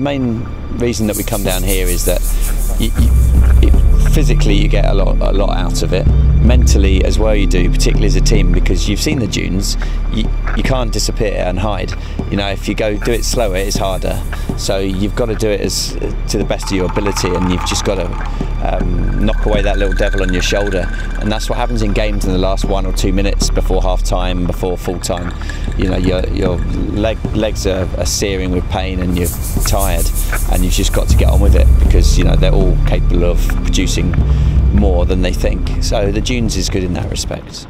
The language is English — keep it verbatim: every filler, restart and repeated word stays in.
main reason that we come down here is that you, you, it, physically you get a lot, a lot out of it. Mentally as well you do, particularly as a team, because you've seen the dunes. You, you can't disappear and hide. You know, if you go do it slower, it's harder. So you've got to do it as to the best of your ability, and you've just got to um, knock away that little devil on your shoulder. And that's what happens in games in the last one or two minutes before half time, before full time. You know, your your leg, legs are, are searing with pain, and you're tired, and you've just got to get on with it, because you know they're all capable of producing more than they think. So the dunes is good in that respect.